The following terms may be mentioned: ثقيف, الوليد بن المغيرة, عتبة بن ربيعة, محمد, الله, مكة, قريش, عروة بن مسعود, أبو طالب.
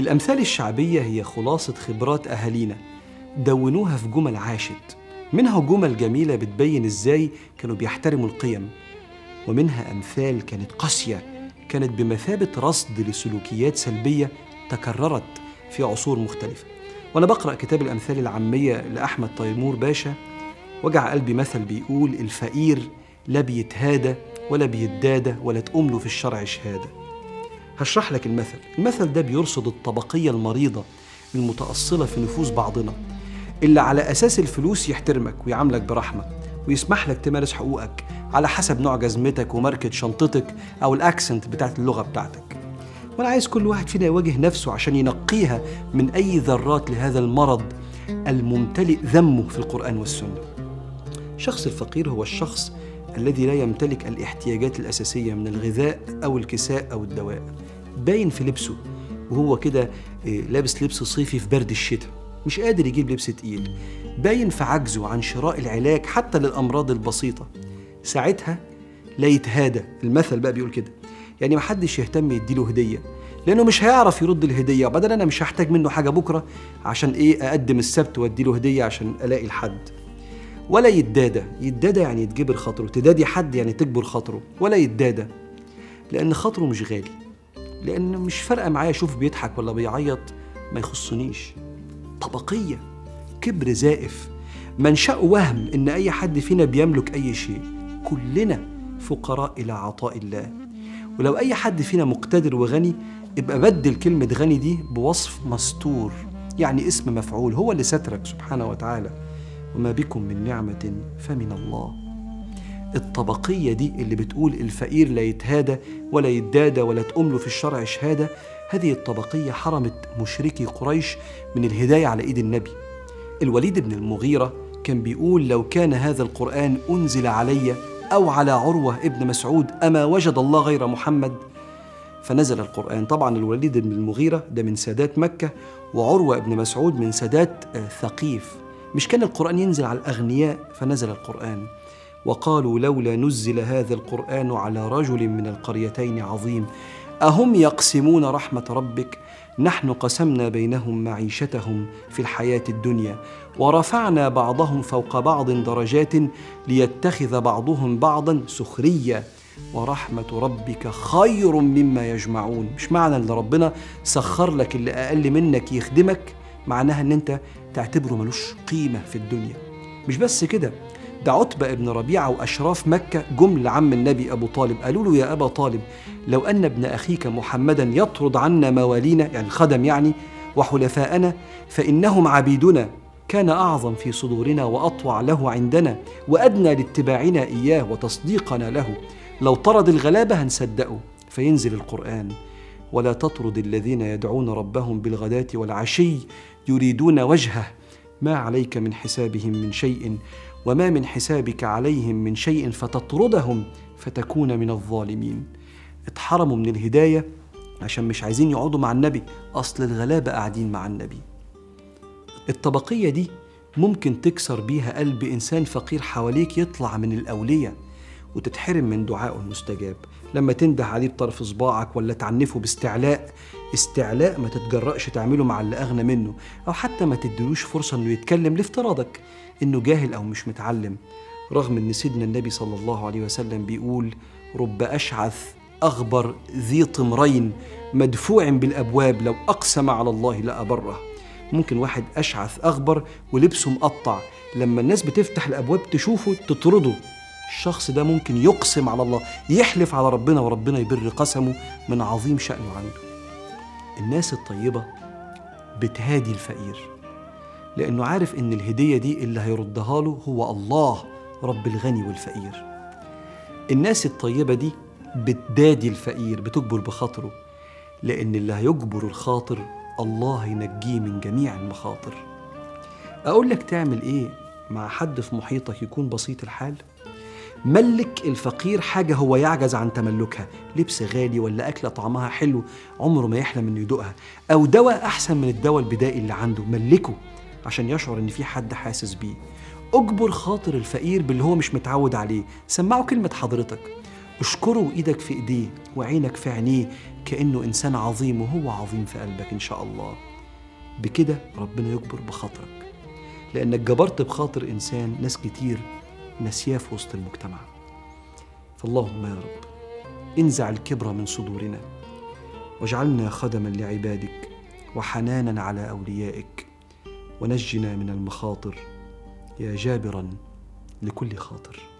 الأمثال الشعبية هي خلاصة خبرات أهالينا، دونوها في جمل عاشت، منها جمل جميلة بتبين إزاي كانوا بيحترموا القيم، ومنها أمثال كانت قاسية، كانت بمثابة رصد لسلوكيات سلبية تكررت في عصور مختلفة. وأنا بقرأ كتاب الأمثال العامية لأحمد تيمور باشا، وجع قلبي مثل بيقول: الفقير لا بيتهادى ولا بيتدادى ولا تقوم له في الشرع شهادة. هشرح لك المثل ده بيرصد الطبقية المريضة المتأصلة في نفوس بعضنا، اللي على أساس الفلوس يحترمك ويعاملك برحمة ويسمح لك تمارس حقوقك على حسب نوع جزمتك وماركة شنطتك أو الأكسنت بتاعت اللغة بتاعتك. وأنا عايز كل واحد فينا يواجه نفسه عشان ينقيها من أي ذرات لهذا المرض الممتلئ ذمه في القرآن والسنة. الشخص الفقير هو الشخص الذي لا يمتلك الاحتياجات الأساسية من الغذاء أو الكساء أو الدواء، باين في لبسه وهو كده لابس لبس صيفي في برد الشتاء، مش قادر يجيب لبس تقيل، باين في عجزه عن شراء العلاج حتى للأمراض البسيطة. ساعتها لا يتهادى، المثل بقى بيقول كده، يعني محدش يهتم يديله هدية لأنه مش هيعرف يرد الهدية، وبعدين أنا مش هحتاج منه حاجة بكرة عشان إيه أقدم السبت وأديله هدية عشان ألاقي لحد. ولا يتدادى، يتدادى يعني يتجبر خاطره، تدادي حد يعني تجبر خاطره. ولا يتدادى لأن خاطره مش غالي، لأن مش فارقة معايا أشوف بيضحك ولا بيعيط، ما يخصنيش. طبقية، كبر زائف، منشأه وهم إن أي حد فينا بيملك أي شيء، كلنا فقراء إلى عطاء الله. ولو أي حد فينا مقتدر وغني، يبقى بدل كلمة غني دي بوصف مستور، يعني اسم مفعول، هو اللي سترك سبحانه وتعالى، وما بكم من نعمة فمن الله. الطبقية دي اللي بتقول الفقير لا يتهادى ولا يتدادى ولا تقوم له في الشرع شهادة، هذه الطبقية حرمت مشركي قريش من الهداية على إيد النبي. الوليد بن المغيرة كان بيقول: لو كان هذا القرآن أنزل علي أو على عروة بن مسعود أما وجد الله غير محمد. فنزل القرآن. طبعا الوليد بن المغيرة ده من سادات مكة، وعروة بن مسعود من سادات ثقيف. مش كان القرآن ينزل على الأغنياء فنزل القرآن. وقالوا: لولا نزل هذا القرآن على رجل من القريتين عظيم، أهم يقسمون رحمة ربك، نحن قسمنا بينهم معيشتهم في الحياة الدنيا ورفعنا بعضهم فوق بعض درجات ليتخذ بعضهم بعضا سخرية ورحمة ربك خير مما يجمعون. مش معنى أن ربنا سخر لك اللي أقل منك يخدمك معناها أن أنت تعتبره ملوش قيمة في الدنيا. مش بس كده، ده عتبة بن ربيعة وأشراف مكة جم لعم النبي أبو طالب، قالوا له: يا أبا طالب، لو أن ابن أخيك محمدا يطرد عنا موالينا، يعني الخدم يعني، وحلفاءنا، فإنهم عبيدنا، كان أعظم في صدورنا وأطوع له عندنا وأدنى لاتباعنا إياه وتصديقنا له، لو طرد الغلابة هنصدقه. فينزل القرآن: ولا تطرد الذين يدعون ربهم بالغداة والعشي يريدون وجهه، ما عليك من حسابهم من شيء وما من حسابك عليهم من شيء فتطردهم فتكون من الظالمين. اتحرموا من الهداية عشان مش عايزين يقعدوا مع النبي، أصل الغلابة قاعدين مع النبي. الطبقية دي ممكن تكسر بيها قلب إنسان فقير حواليك يطلع من الأولية وتتحرم من دعائه المستجاب. لما تنده عليه بطرف صباعك ولا تعنفه باستعلاء، استعلاء ما تتجرأش تعمله مع اللي أغنى منه، أو حتى ما تديلوش فرصة إنه يتكلم لافتراضك إنه جاهل أو مش متعلم، رغم إن سيدنا النبي صلى الله عليه وسلم بيقول: رب أشعث أغبر ذي طمرين مدفوع بالأبواب، لو أقسم على الله لأبره. ممكن واحد أشعث أغبر ولبسه مقطع، لما الناس بتفتح الأبواب تشوفه تطرده، الشخص ده ممكن يقسم على الله، يحلف على ربنا وربنا يبر قسمه من عظيم شأنه عنده. الناس الطيبة بتهادي الفقير، لأنه عارف إن الهدية دي اللي هيردها له هو الله رب الغني والفقير. الناس الطيبة دي بتدادي الفقير، بتجبر بخاطره، لأن اللي هيجبر الخاطر الله ينجيه من جميع المخاطر. أقول لك تعمل إيه مع حد في محيطك يكون بسيط الحال؟ ملك الفقير حاجة هو يعجز عن تملكها، لبس غالي ولا أكلة طعمها حلو عمره ما يحلم إنه يدوقها، أو دواء أحسن من الدواء البدائي اللي عنده، ملكه عشان يشعر إن في حد حاسس بيه. أجبر خاطر الفقير باللي هو مش متعود عليه، سمعه كلمة حضرتك، اشكره ايدك في ايديه وعينك في عينيه، كأنه إنسان عظيم وهو عظيم في قلبك إن شاء الله. بكده ربنا يجبر بخاطرك، لأنك جبرت بخاطر إنسان ناس كتير ناسياه في وسط المجتمع. فاللهم يا رب انزع الكبر من صدورنا، واجعلنا خدما لعبادك وحنانا على أوليائك، ونجنا من المخاطر يا جابرا لكل خاطر.